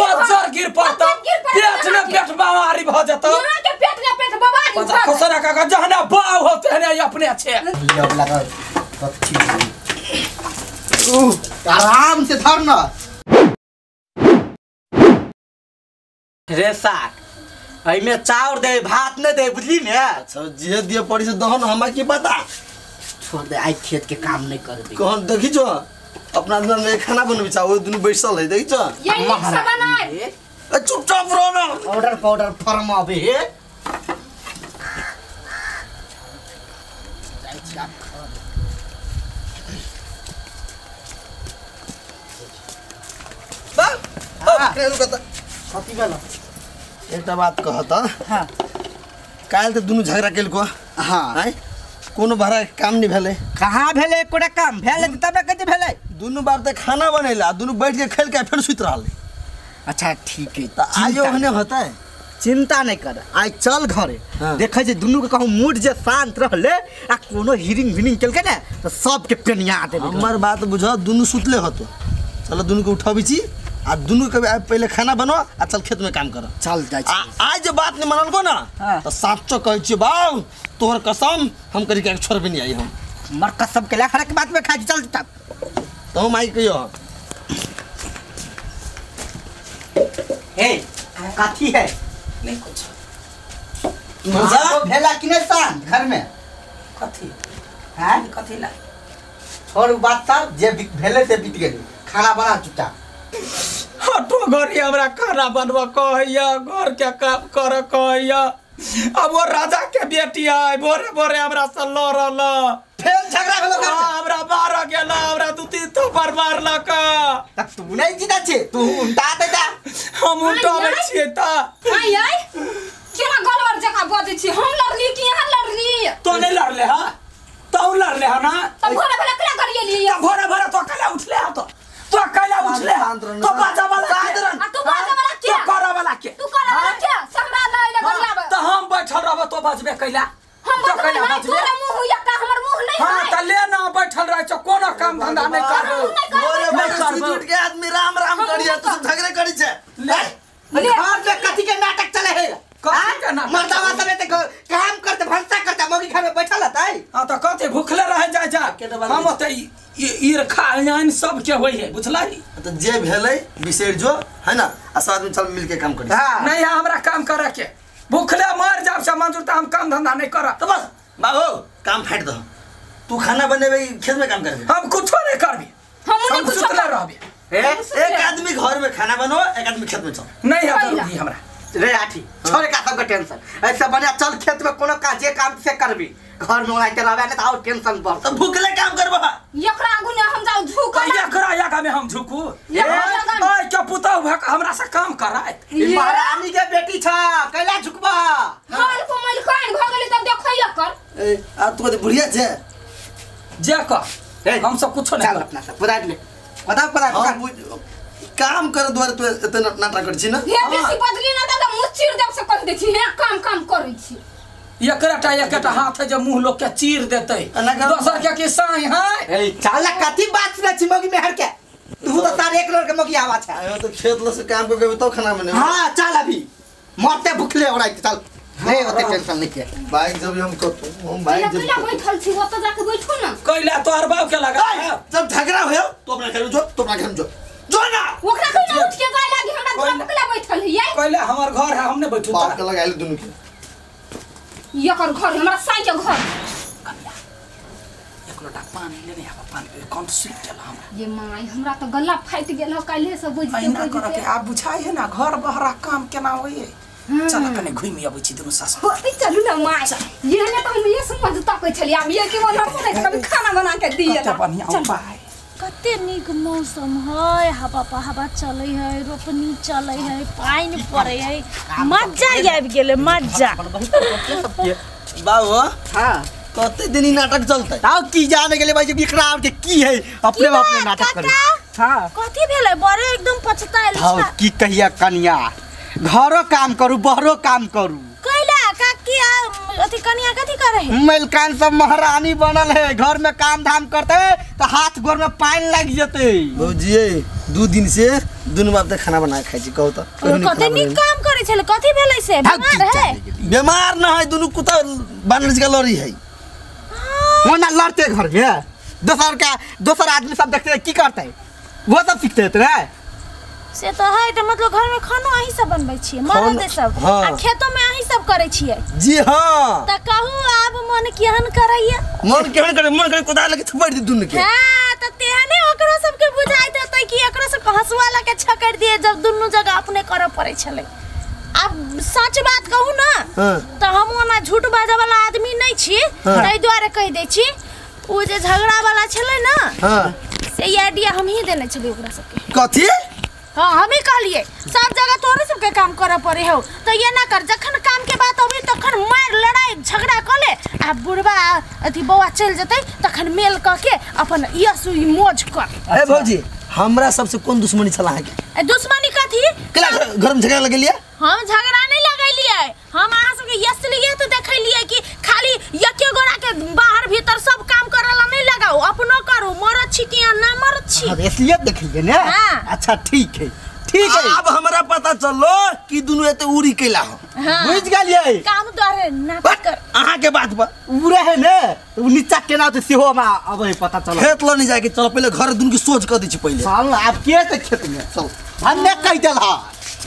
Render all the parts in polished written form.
पजर गिर पड़ता, पेट न पेट बीमारी भ जाता, पजर खसरा का जहना बाव होते हैं अपने अच्छे। लव लगा अच्छी आराम से धर ना रे साग, अइमे चाउर दे भात न दे, बुझली ने जे दिए पड़ी से दहन हमरा की पता। छोड़ दे, आई खेत के काम नहीं कर दे। कौन देखी जो अपना अंदर खाना बनबे चाहो, दुनु बैसल है देखी जो चुपचाप रहो ना। ऑर्डर पाउडर फर्म आबे है बा अब क्रेल कता कथि गला एटा बात कहत। हां काल त दुनु झगड़ा केल को। हां आय कोनो भरा काम नहीं भेले। कहां भेले कोडा काम भेले तब न कते भेले। दुनु बार त खाना बनेला, दुनु बैठ के खेल के फेर सुत रहले। अच्छा ठीक है त आयो हने होता है, चिंता नहीं कर। आज चल घरे देखै जे दुनु के कहू मूड जे शांत रहले आ कोनो हिरिंग विनिंग केल के न त सब के कनिया देबे। हमर बात बुझ, दुनु सुतले होतो, चल दुनु के उठाबी छी आ दुनु के पहले खाना बनो आ चल खेत में काम करो। चल जाय छी। आज बात ने मानल को ना त साचो कहै छी बाऊ, तोहर कसम हम करी के छोड़बे नहीं। आई हम हमर कसम के लाखरा के बात में खा। चल तब तो माई कहियो हे काथी है नहीं कुछ मजा तो भेला कि नहीं सान घर में कथी। हां कथी ला और बात साहब जे भेले से बीत गेल, खाना बना चुटा हटो घरी। हमरा खाना बनवा कहैया, घर के काम कर कहैया। अब वो राजा के बेटी है, बोरे बोरे हमरा से लड़ल, फेर झगड़ा भेल। हमरा मार गेल, हमरा दू तीन थप्पड़ मारल का। त तू नहीं जीता छे, तू उल्टा देता। हम उल्टा बे छिए त आई आई केना गलवर जका बजे छी। हम लड़ली कि यहां लड़ली? तो नहीं लड़ले ह, तो लड़ले ह ना। त भोरे भोरे कला करिए, त भोरे भोरे तो कला उठले ह। तो कला उठले ह तो बाजा वाला साधरन, तू बाजा वाला के, तू करा वाला के, तू करा वाला के हमरा नहीं लगलिया। त हम बैठल रहब तो बजबे कइला। हम तो कला बजबे, तोरा मुंह या का हमर मुंह नहीं है। हां त ले ना, बैठल रह छ, कोनो काम धंधा नहीं करबो। भोरे भोरे जुट के आदमी राम राम करिया, तू झगड़े करी छे। ले घर पे कथी के नाटक चले है? मर्दावा सब ते काम करते, भंसा करते, मौगी खा में बैठल हतै। हां त कथी भूखले रह जा जा। हम त ई रखा आन सब के होई है, बुझला ही। त जे भेलै बिसेर जो है ना, आ साथ में चल मिल के काम करी। हां नहीं हमरा काम करे के, भूखले मर जाब से मंजूर। त हम काम धंधा नहीं कर त बस बाबू काम फाट दो। तू खाना बनेबे, खेत में काम करबे। हम कुछो नहीं करबे, हम नहीं कुछो सुतले रहबे। एक आदमी घर में खाना बनो, एक आदमी खेत में चल। नहीं है हमरा रे आठी छोरे का सब टेंशन। ऐसा बढ़िया चल खेत में कोनो काज काम से करबी, घर में लाइट रहबे न त और टेंशन बढ़। त भूखले काम करबो, एकरा आगू ने हम जाऊ झुक। एकरा आगा में हम झुकू? ओए के पुताऊ भक हमरा से काम कराए, ई महारानी के बेटी छ, कैला झुकबा? हाल को मल कान भ गेल त देखै एकर। ए आ तू त बुढ़िया छे जे कर, हम सब कुछो नहीं। चल अपना से पूरा ले पता पता काम कर द्वार। तू इतना नाटक कर छी ना, ये बेसी बदली ना दादा मुंह चीर देब से कह दे छी। हे काम काम करै छी, एकटा हाथ है जे मुंह लोग के चीर देतै, दोसर के साई है। ए चाला कथि बात ना छी मगी मेहर के, तू त तार एक रंग के मगी आवा छ। हम त खेत ल से काम कर के तो खाना बने। हां चल अभी मरते भूखले ओरा के चल, नहीं होते टेंशन नहीं के भाई। जब हम कहतो हम भाई जब बैठल छी ओत जाके बैठू ना, कइला तोहर बाप के लगा जब झगड़ा होयो तो अपना घर जो, तो अपना घर जो जो ना ओकरा के उठ के गाय लागी। हमरा घर पे बैठल है, कइला हमर घर है, हमने बैठू बाप के लगाइल दुनु के। एकर घर हमरा साई के घर, एक लोटा पानी लेने आ पानी कौन सुख चला हमरा। ये माई हमरा तो गला फाइट गेल हो, काल्हि से बुझ के आ बुझाई है ना। घर बहरा काम केना होई है? चल कने घुमि आबै छी दुनु सास। चलू ना माय, ये ने त हम ये समझ तकै छलियै। अब ये के बोलर पड़ै कभी खाना बना के दियै। चल बढ़िया आउ भाई, कते नीक मौसम है, हवा पहावा चलै है, रोपनी चलै है, पाइन पड़ै है, मजा आबि गेलै मजा। बाबू हां कते दिन नाटक चलतै? ताऊ की जाने गेलै भाई बिकरा के की है अपने बाप ने नाटक करै। हां कथि भेलै? बड़े एकदम पछताएल छ। हां की कहिया कन्या, घरो काम करू बहरो काम करू। कैला काकी कनिया कथी करे है? मलकान सब महारानी बनल है, घर में काम धाम करते तो हाथ गोर में पानी लग जते। भौजीए 2 दिन से दुनु बाप त खाना बना खाइ छी, कहू त कते निक काम करे छले, कथी भेलै से? बीमार है? बीमार न है, दुनु कुत्ता बानल के लड़ी है, ओना लड़ते घर में दोसर का दोसर आदमी सब देखते की करते वो सब सीखते रे से तो है। तो मतलब घर में खाना आही सब बनबै छी, मारल दे सब हाँ। आ खेतों में आही सब करै छी जी हां। त कहू आब मन केहन करैया? मन केहन करे? मन करे कोदाल के थपड़ दे दुन के हां। त तेहने ओकरो सब के बुझाइत होतै कि एकरो सब हसुआ लके छकड़ दिए, जब दुनु जगह अपने करे पड़ै छले। अब सच बात कहू ना हां त हम ओना झूठ बाजे वाला आदमी नै छी, तै द्वारे कह दे छी उ जे झगड़ा वाला छले ना हां से आईडिया हम ही देने छले ओकरा सब के। कथि? हां हम ही कहलिए सब जगह तोरे सब के काम करे पड़े हो, तो ये ना कर जखन काम के बात होबी तखन मार लड़ाई झगड़ा क ले, आ बुढ़वा अथी बौआ चल जतै तखन मेल क के अपन यसु मौज कर। ए भौजी हमरा सबसे कोन दुश्मनी छला है? ए दुश्मनी कथी? केला घर में झगड़ा लगेलिए? हम झगड़ा नहीं लगेलिए, हम आहा सब के यस लिए तो देखलिए कि खाली यके गोरा के बाहर भीतर सब काम करला नहीं लगाओ, अपनो करू मरत छी कि ना मरत छी, इसलिए देखलिए ना। अच्छा ठीक है ठीक है, अब हमरा पता चलो कि दुनु एते उरी केला हो हाँ। बुझ गेलिए काम द्वारे नाटक कर आहा के बात पर उरे है ने नीचा केना तो सेहो में अब है पता चलो। खेत ल नहीं जाके चलो, पहले घर दुनु की सोच कर दी छी पहले चल, अब के से खेत में चल हमने कह देला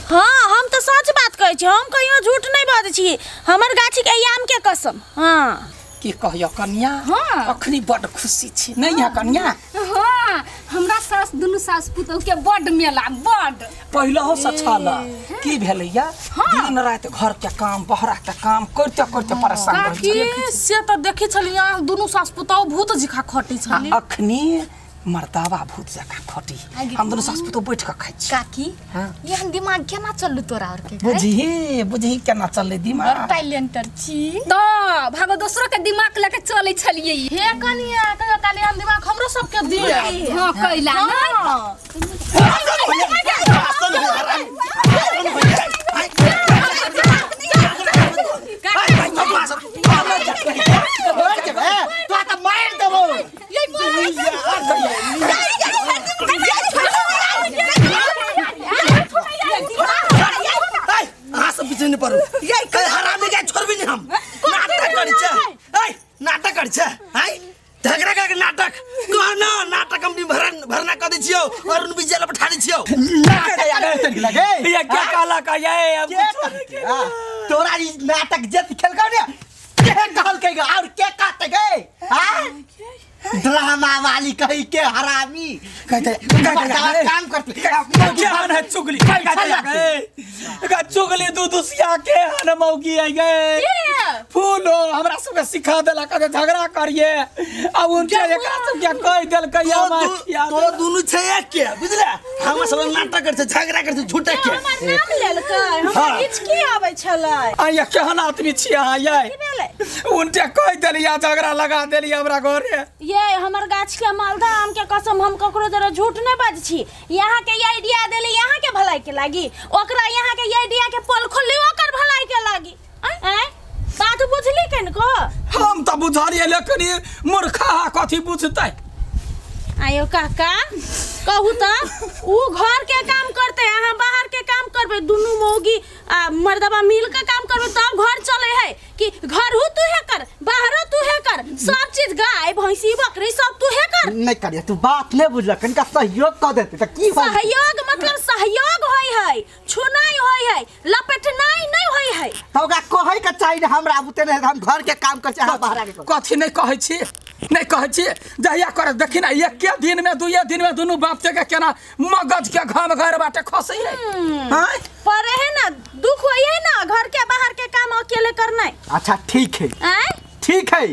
हां। हम तो सच बात कहै छी, हम कहियो झूठ नहीं बाजै छी, हमर गाछी के आम के कसम हां। की कहियो कन्या हां अखनी बड खुशी छी नहीं है कन्या हां। हमरा सास दुनु सास पुतौ के बड मेला बड पहिलो हो सछाला की भेलैया हाँ। दिन रात घर के काम बहरा के काम करते करते परेशान हो गेल से त देखि छलिया दुनु सास पुतौ भूत जिखा खटी छली, अखनी मर्दावा भूत जका खटी। हम दुनु सास पुतौ बैठ के खाइ छी काकी हां। एहन दिमाग केना चललू तोरा और के? बुझही बुझही केना चलले दिमाग, टैलेंटर छी त भागो दोसरो के दिमाग लके चलै छलिए हे कनिया। कहियो काली हम दिमाग हमरो सब के दे हां कैला नै तो त मार देबो ये आ सब पीछे न पड़ो ये हरामी के छोड़बी नहीं हम। नाटक कर छे हई झगड़ा करके नाटक कहना नाटक हम भरना कर दे छियो अरुण विजय ल पठा दे छियो। नाटक लगे ये क्या कहला का ये तोरा ई नाटक जे खेल कर ने के कहल के और के काटे गए हां ड्रामा वाली कही के हरामी कहते काम करते क्या है चुगली का चुगली दू दुसिया के हन मौगी आई गए फूल हो हमरा सब के सिखा देला कदे झगड़ा करिए। अब उनके एकरा सब के कह देल कहिया मार तो दुनु छे एक के बुझले हम सब नाटक करते झगड़ा करते झूठे के हमर नाम लेलकै हमरा किछ की आबै छलै आ ये केहन आदमी छी आ ये उनके कह देलिया झगड़ा लगा देली हमरा घरे। ये हमर गाछ के मालदा आम के कसम हम ककरो जरा झूठ न बाज छी, यहां के ये आईडिया देली यहां के भलाई के लागी ओकरा यहां के ये आईडिया के पोल खोलली ओकर भलाई के लागी हैं बात बुझली कन को। हम त बुझारिए लेकिन मूर्खा कथी बुझतै आयो काका कहू त उ घर के काम करते आ हम बाहर के काम करबे दुनु मौगी आ मर्दवा मिल के काम करबे तब घर चले है कि घर हो तू है कर बाहरो तू है कर सब चीज गाय भैंसी बकरी सब तू है कर नहीं करिया तू बात ले बुझला कन का सहयोग क देते त की बात। सहयोग मतलब सहयोग होय है छुनाई होय है लपेटनाई नहीं होय है तो का कहै के चाहिए हमरा बुते नहीं हम घर के काम कर चाहे बाहर के कथि नहीं कहै छी नहीं कहै छी जहिया कर देखि ना एक के दिन में दुए दिन में दुनु बाप के केना मगज के घम घर बाटे खसै है हां पर है ना दुख होई है ना घर के बाहर के काम अकेले करना। अच्छा ठीक है आए? ठीक है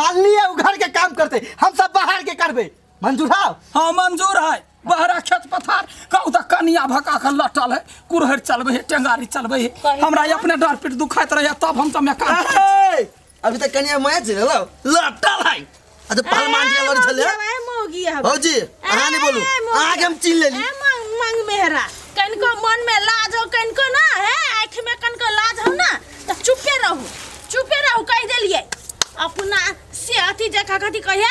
मान लिए उ घर के काम करते हम सब बाहर के करबे मंजूर है हां मंजूर है। बहरा खेत पथार कहू त कनिया भका के लटल है कुरहर चलबे है टेंगारी चलबे है हमरा अपने डर पीट दुखाइत रहे तब हम त में काम अभी त कनिया मैच लेलो लटल है अरे पहलवान जी लड़ छले है मौगी है भौजी आहा नहीं बोलू आहा के हम चीन लेली मंग मेहरा कनको मन में लाज हो कनको ना है आंख में कनको लाज हो ना त चुप के रहू चुपे रहो कह दिलिए अपना से अथी जगह कथी कहे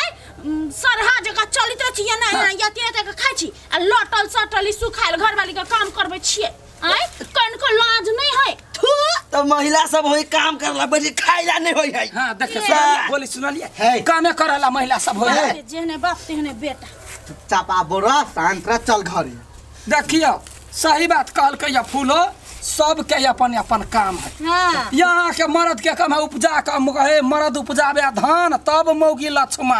सरहा जगह चलित रही है ना यतिया तक खाई छी आ लटल सटल सुखायल घर वाली का काम करबे छिए आय कन को लाज नहीं है थू तो महिला सब होई काम करला बड़ी खाइला नहीं होई है। हां देख बोली सुन लिया कामे करला महिला सब होई जेने बाप तेने बेटा चुपचाप आ बोरा शांत रह चल घर देखियो सही बात कहल के या फूलो सबके अपन अपन काम है। हाँ। यहाँ के मर्द के काम है उपजा काम है मर्द उपजाबे धान तब मौगी लक्ष्मण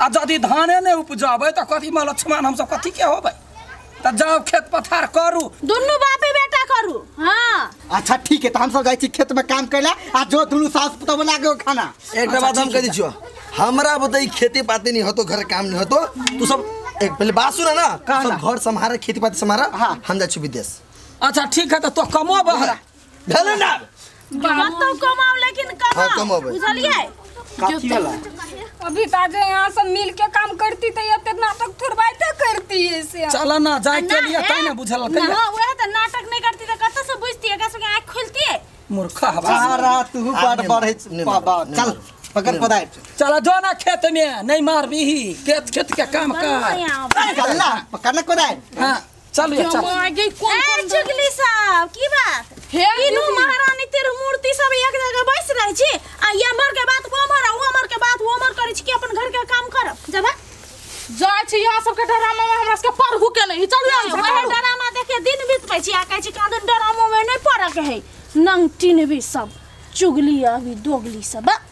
आ यदि धाने नहीं उपजाबे तो कथी में लक्ष्मण हम सब कथी के होबे तो जाओ खेत पथार करू दोनों बापे बेटा करू। हाँ अच्छा ठीक है तो हम सब जाई छी खेत में काम करला आ जो दुनु सास पुतौ बना के खाना एकटा बात हम कह दी छियो हमरा बताई खेती पाती नहीं हो तो घर काम नहीं हो तो तू सब एक पहले बात सुना ना सब घर संभारे खेती पाती संभारा हम जा छी विदेश। अच्छा ठीक है तो कमो बहरा ढले ना बात तो कमाओ लेकिन कमाओ बुझलिए कथी वाला अभी ताजे यहां सब मिल के काम करती त ये नाटक थोरबाइते करती है चल ना जाय के लिए त ना बुझल त हां ओए त नाटक नहीं करती त कत से बुझती एकरा से आंख खुलती है मूर्ख हवा रात तू बात बढ़े चल पकड़ पदाय चल जो ना खेत में नहीं मारबी खेत खेत के काम कर चल पकड़ कोदाय। हां चलिए चल मागे कोन चुगली साहब की बात इनु महारानी तेर मूर्ति सब एक जगह बैस रहे छी आ हमर के बात हमर आ हमर के बात हमर करै छी कि अपन घर के काम करब जब जा छी यहां सब के ड्रामा में हमरा सब के परहु के नहीं चलिए वह ड्रामा देखे दिन बीतबै छी आ कहै छी कादन ड्रामा में नहीं परक है नंगटिन भी सब चुगली अभी दोगली सब।